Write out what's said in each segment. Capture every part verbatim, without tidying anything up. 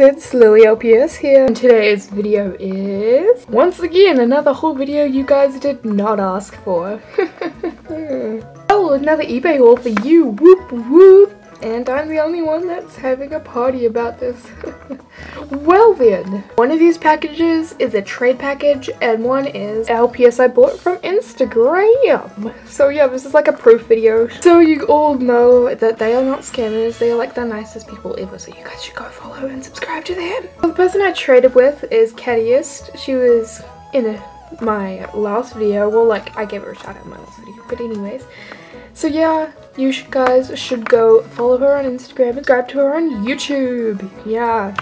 it's Lily L P S here, and today's video is once again another haul video you guys did not ask for. Oh, another eBay haul for you, whoop whoop, and I'm the only one that's having a party about this. Well then, one of these packages is a trade package and one is L P S I bought from Instagram. So yeah, this is like a proof video. So you all know that they are not scammers, they are like the nicest people ever, so you guys should go follow and subscribe to them. So the person I traded with is Cattyist. She was in a, my last video, well like I gave her a shout out in my last video, but anyways. So yeah, you should, guys should go follow her on Instagram, subscribe to her on YouTube. Yeah,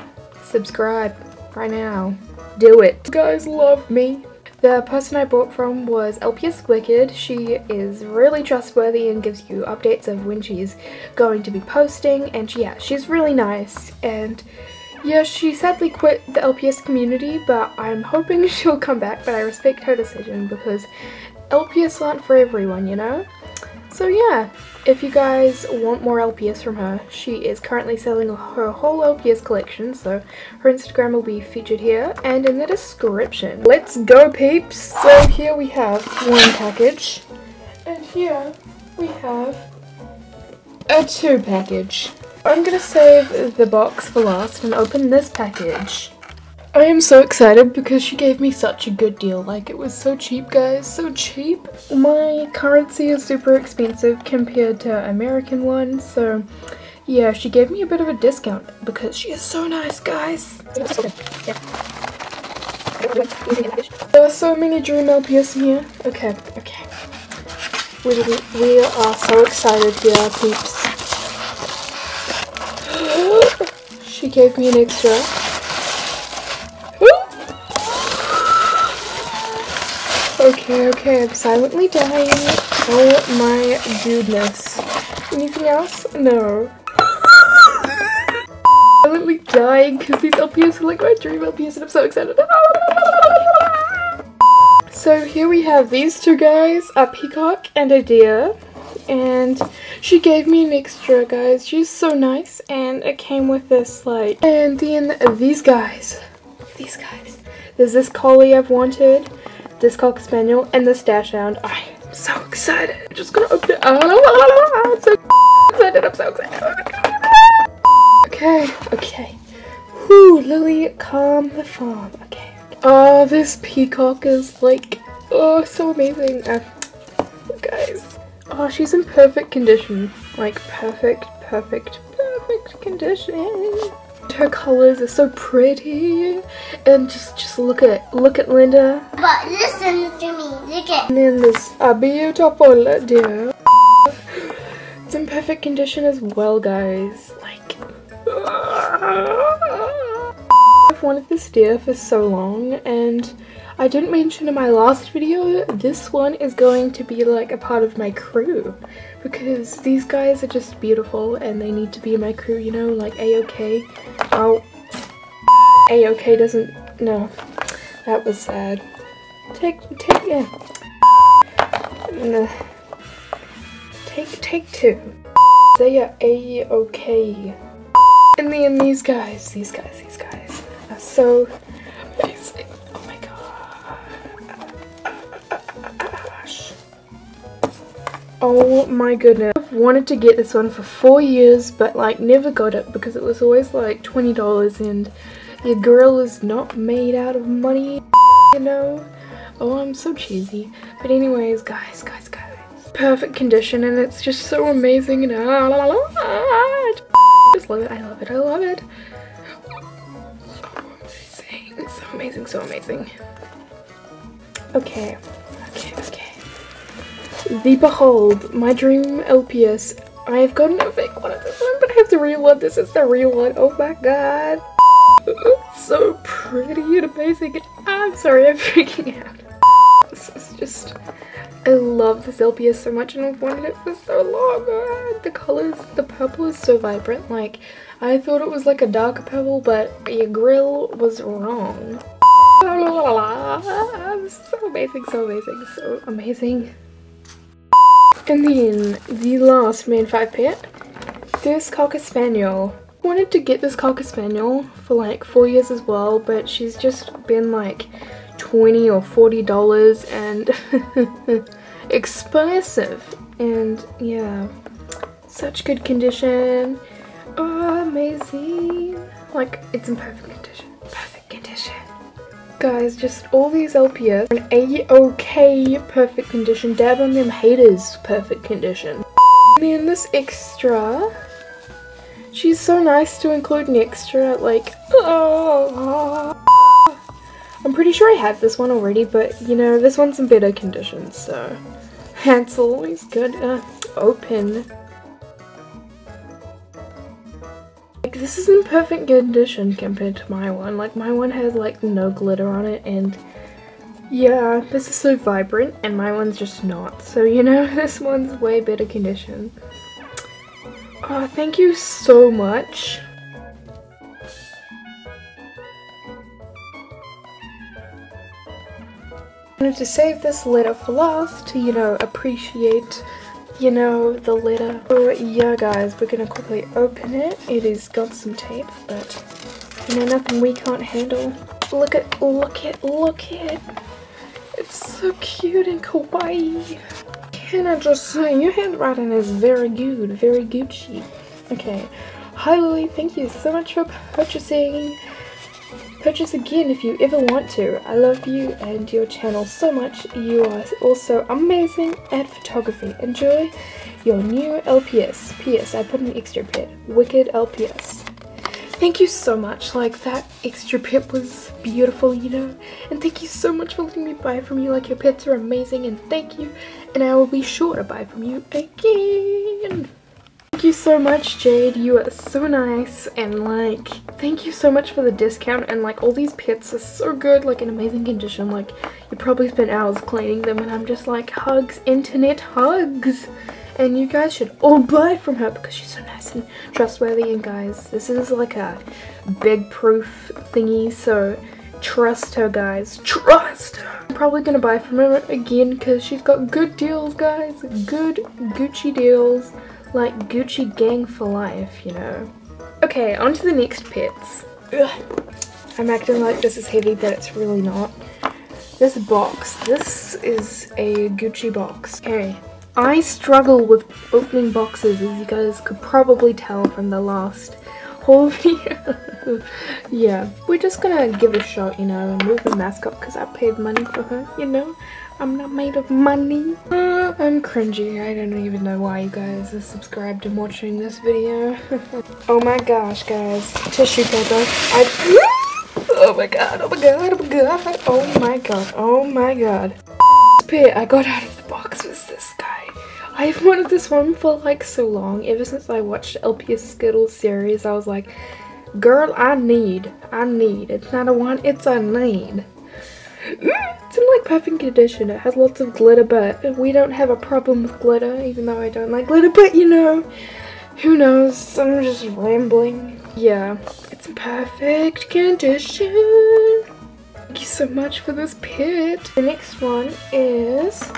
subscribe right now. Do it. You guys love me. The person I bought from was L P S Wicked. She is really trustworthy and gives you updates of when she's going to be posting. And she, yeah, she's really nice. And yeah, she sadly quit the L P S community, but I'm hoping she'll come back. But I respect her decision because L P S aren't for everyone, you know? So yeah, if you guys want more L P S from her, she is currently selling her whole L P S collection, so her Instagram will be featured here and in the description. Let's go, peeps! So here we have one package, and here we have a two package. I'm gonna save the box for last and open this package. I am so excited because she gave me such a good deal, like it was so cheap guys, so cheap. My currency is super expensive compared to American one, so yeah, she gave me a bit of a discount because she is so nice guys. There are so many Dream L P S in here. Okay, okay. We, we are so excited here, peeps. She gave me an extra. Okay, okay, I'm silently dying. Oh my goodness. Anything else? No. I'm silently dying because these L P S are like my Dream L P S and I'm so excited. So here we have these two guys, a peacock and a deer. And she gave me an extra, guys. She's so nice. And it came with this, like... And then these guys. These guys. There's this collie I've wanted. This Cocker Spaniel and this Dachshund. I am so excited. I'm just gonna open it. Oh, I'm so excited. I'm so excited. Oh my God. Okay, okay. Whew, Lily, calm the farm. Okay, okay. Oh, this peacock is like, oh, so amazing. Uh, guys. Oh, she's in perfect condition. Like, perfect, perfect, perfect condition. Her colors are so pretty, and just just look at look at Linda. But listen to me, look at. And then there's a beautiful deer. It's in perfect condition as well, guys. Like, I've wanted this deer for so long, and I didn't mention in my last video. This one is going to be like a part of my crew because these guys are just beautiful, and they need to be in my crew. You know, like A-OK. Oh, A-OK doesn't, no, that was sad. Take, take, yeah. Nah. Take, take two. They are A-OK. And then these guys, these guys, these guys are so amazing. Oh my gosh. Oh my goodness. Wanted to get this one for four years, but like never got it because it was always like twenty dollars and your girl is not made out of money, you know. Oh, I'm so cheesy, but anyways guys, guys guys perfect condition, and it's just so amazing, and I just love it. I love it. I love it. So amazing, so amazing, so amazing. Okay, okay, okay. The behold, my Dream L P S. I have gotten a fake one of this one, but I have the real one. This is the real one. Oh my god. It's so pretty and amazing. I'm sorry, I'm freaking out. This is just... I love this L P S so much, and I've wanted it for so long. Oh, the colors, the purple is so vibrant. Like, I thought it was like a darker purple, but your grill was wrong. So amazing, so amazing, so amazing. And then the last man five pet, this Cocker Spaniel. I wanted to get this Cocker Spaniel for like four years as well, but she's just been like twenty or forty dollars and expensive. And yeah, such good condition. Oh, amazing. Like, it's in perfect condition. Perfect condition. Guys, just all these L P S in A-OK perfect condition. Dab on them haters perfect condition. And then this extra. She's so nice to include an extra, like, oh. I'm pretty sure I have this one already, but you know, this one's in better condition, so that's always good. Uh, open. Like, this is in perfect condition compared to my one. Like, my one has like no glitter on it, and yeah, this is so vibrant, and my one's just not. So you know, this one's way better condition. Oh, thank you so much. I wanted to save this letter for last to, you know, appreciate, you know, the letter. Oh yeah, guys, we're gonna quickly open it. It has got some tape, but you know, nothing we can't handle. Look at, look at, look at. It's so cute and kawaii. Can I just say, your handwriting is very good, very Gucci. Okay, hi Lily, thank you so much for purchasing. Purchase again if you ever want to. I love you and your channel so much. You are also amazing at photography. Enjoy your new L P S. P S I put an extra pet. Wicked L P S. Thank you so much. Like, that extra pet was beautiful, you know. And thank you so much for letting me buy from you. Like, your pets are amazing, and thank you. And I will be sure to buy from you again. Thank you so much, Jade, you are so nice, and like, thank you so much for the discount, and like, all these pets are so good, like in amazing condition, like, you probably spent hours cleaning them, and I'm just like, hugs, internet hugs, and you guys should all buy from her, because she's so nice and trustworthy, and guys, this is like a big proof thingy, so trust her, guys, trust her. I'm probably gonna buy from her again, because she's got good deals, guys, good Gucci deals. Like, Gucci gang for life, you know. Okay, on to the next pets. Ugh. I'm acting like this is heavy, but it's really not. This box. This is a Gucci box. Okay. I struggle with opening boxes, as you guys could probably tell from the last haul video. Yeah. We're just gonna give it a shot, you know, and move the mask up, because I paid money for her, you know. I'm not made of money. Uh, I'm cringy. I don't even know why you guys are subscribed and watching this video. Oh my gosh, guys. Tissue paper. I oh my god, oh my god, oh my god. Oh my god, oh my god. This pet I got out of the box was this guy. I've wanted this one for like so long. Ever since I watched L P S Skittles series, I was like, girl, I need, I need. It's not a want, it's a need. It's in like perfect condition. It has lots of glitter, but we don't have a problem with glitter, even though I don't like glitter, but you know, who knows, I'm just rambling. Yeah, it's in perfect condition. Thank you so much for this pet. The next one is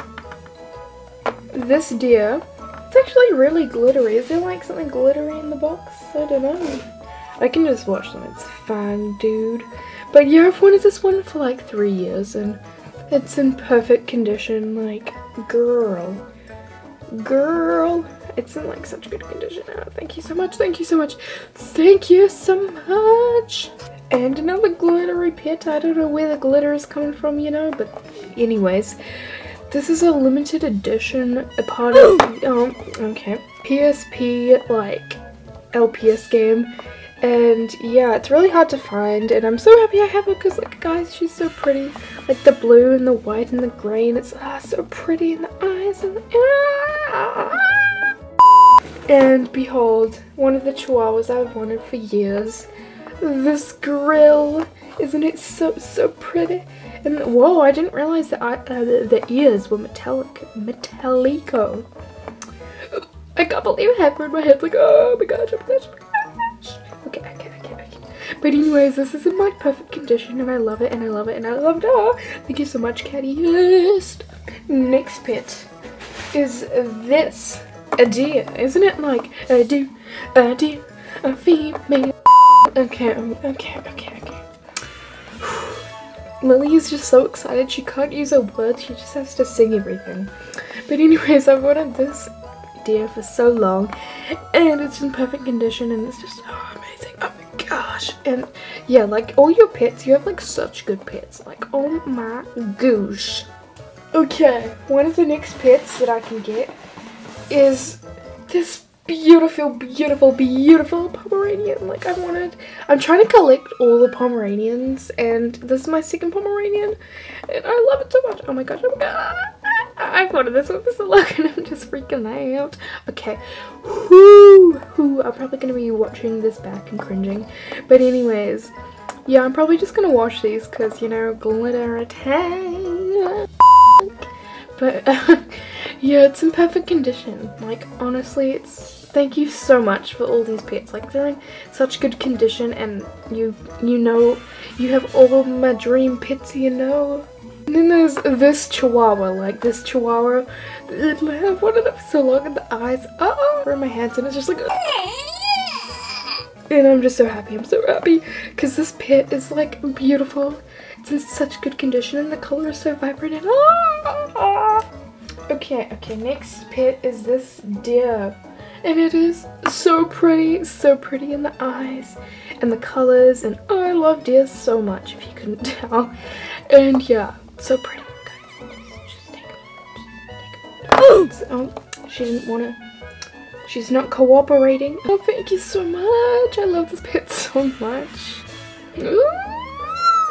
this deer. It's actually really glittery. Is there like something glittery in the box? I don't know. I can just watch them, it's fun, dude. But yeah, I've wanted this one for like three years and it's in perfect condition, like, girl. Girl. It's in like such good condition. Oh, thank you so much, thank you so much, thank you so much. And another glittery pet. I don't know where the glitter is coming from, you know, but anyways. This is a limited edition, a part of, um, okay, P S P, like, L P S game. And yeah, it's really hard to find, and I'm so happy I have her, because like, guys, she's so pretty. Like, the blue and the white and the grey, and it's ah, so pretty, and the eyes and the ah. And behold, one of the chihuahuas I've wanted for years. This grill, isn't it so so pretty? And whoa, I didn't realize that I, uh, the, the ears were metallic, metallico. I can't believe it happened. My head's like, oh my gosh, oh my gosh, oh my gosh. Okay, okay, okay, okay. But anyways, this is in my perfect condition, and I love it, and I love it, and I love it. Oh, thank you so much, Cattyist. Next pet is this. A deer. Isn't it like, a deer, a deer, a female. Okay, okay, okay, okay. Lily is just so excited. She can't use a word. She just has to sing everything. But anyways, I've wanted this deer for so long, and it's in perfect condition, and it's just oh, amazing. Oh my gosh. And yeah, like all your pets, you have like such good pets. Like, oh my gosh. Okay, one of the next pets that I can get is this beautiful, beautiful, beautiful Pomeranian. Like, I wanted, I'm trying to collect all the Pomeranians, and this is my second Pomeranian, and I love it so much. Oh my gosh, oh my gosh. I've wanted this one for so long, and I'm just freaking out. Okay, whoo, whoo, I'm probably going to be watching this back and cringing. But anyways, yeah, I'm probably just going to wash these because, you know, glitter attack. But uh, yeah, it's in perfect condition. Like, honestly, it's thank you so much for all these pets. Like, they're in such good condition, and you you know, you have all of my dream pets, you know. And then there's this chihuahua, like this chihuahua, I've wanted it for so long, and the eyes uh oh are in my hands, and it's just like, and I'm just so happy, I'm so happy, because this pet is like beautiful, it's in such good condition, and the color is so vibrant, and ah! Okay, okay, next pet is this deer, and it is so pretty, so pretty in the eyes, and the colors, and oh, I love deer so much, if you couldn't tell, and yeah. So pretty, guys. Just take a moment. Just take a moment. Oh, she didn't want to. She's not cooperating. Oh, thank you so much. I love this pet so much.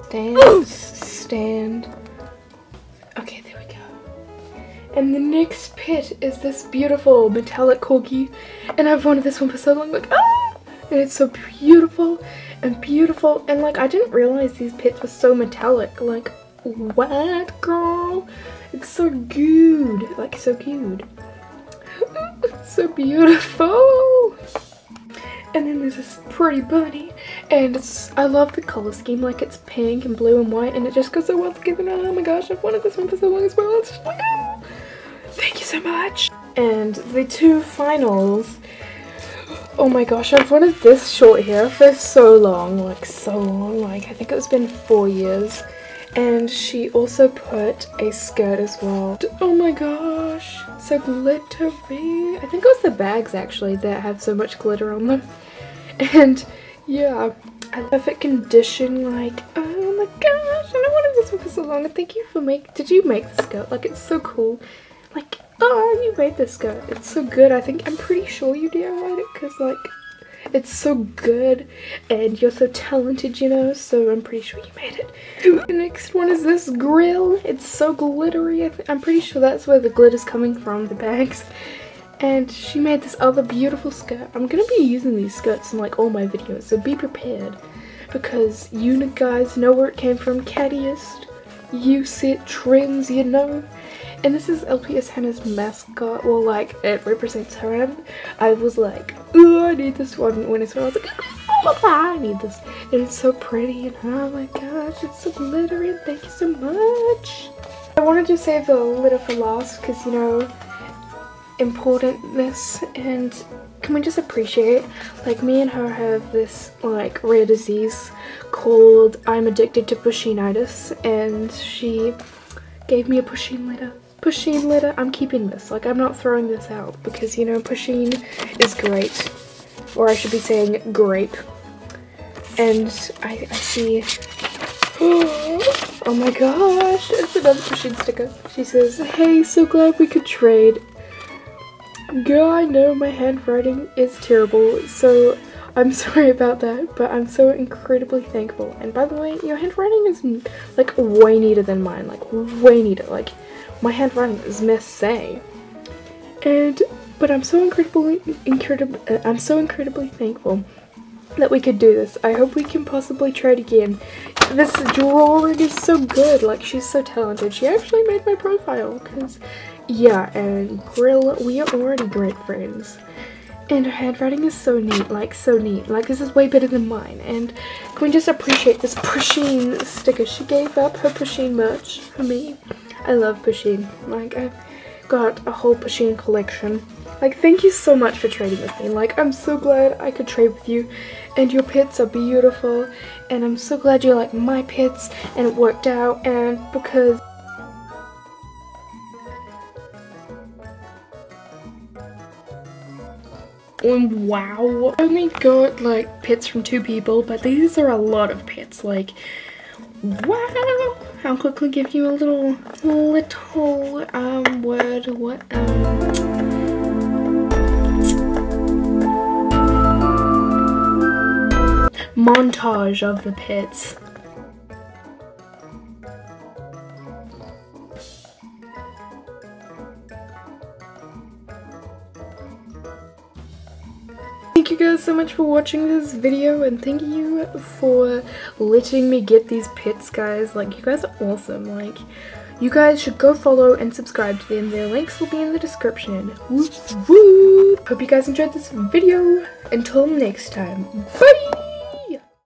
Stand, stand. Okay, there we go. And the next pet is this beautiful metallic corgi, and I've wanted this one for so long. Like, ah, and it's so beautiful and beautiful, and like I didn't realize these pets were so metallic. Like. What girl? It's so good, like so cute, so beautiful. And then there's this pretty bunny, and it's I love the color scheme. Like it's pink and blue and white, and it just goes so well together. Oh my gosh, I've wanted this one for so long as well. It's just like, oh, thank you so much. And the two finals. Oh my gosh, I've wanted this short hair for so long, like so long. Like I think it's been four years. And she also put a skirt as well. Oh my gosh, so glittery. I think it was the bags actually that have so much glitter on them. And yeah, I love it condition, like, oh my gosh, I don't want this one for so long. Thank you for make, did you make the skirt? Like it's so cool. Like, oh, you made this skirt. It's so good. I think, I'm pretty sure you D I Y'd it because like, it's so good, and you're so talented, you know, so I'm pretty sure you made it. The next one is this grill. It's so glittery. I I'm pretty sure that's where the glitter's coming from, the bags. And she made this other beautiful skirt. I'm going to be using these skirts in, like, all my videos, so be prepared. Because you guys know where it came from. Cattyist, you set trends, you know. And this is L P S Hannah's mascot, well like it represents her, and I was like, oh, I need this one when I saw it, I was like, oh I need this, and it's so pretty, and oh my gosh, it's so glittery, thank you so much. I wanted to save the litter for last, because you know, importantness, and can we just appreciate, like me and her have this like rare disease called I'm addicted to Pusheenitis, and she gave me a Pusheen litter. Pusheen litter, I'm keeping this, like I'm not throwing this out because you know Pusheen is great, or I should be saying grape. And I, I see, oh my gosh, it's another Pusheen sticker. She says, hey, so glad we could trade. Girl, I know my handwriting is terrible, so I'm sorry about that, but I'm so incredibly thankful. And by the way, your handwriting is like way neater than mine, like way neater, like my handwriting is messy. And but I'm so incredibly, incredibly, uh, I'm so incredibly thankful that we could do this. I hope we can possibly trade again. This drawing is so good, like she's so talented. She actually made my profile, cause yeah, and Grill, we are already great friends. And her handwriting is so neat, like so neat. Like this is way better than mine. And can we just appreciate this Pusheen sticker? She gave up her Pusheen merch for me. I love Pusheen. Like I got a whole Pusheen collection. Like, thank you so much for trading with me. Like, I'm so glad I could trade with you, and your pets are beautiful, and I'm so glad you like my pets, and it worked out, and because wow, I only got like pets from two people, but these are a lot of pets. Like, wow. I'll quickly give you a little little um word what um montage of the pets. Thank you guys so much for watching this video, and thank you for letting me get these pets, guys. Like, you guys are awesome. Like, you guys should go follow and subscribe to them. Their links will be in the description. Whoop, whoop. Hope you guys enjoyed this video. Until next time, bye!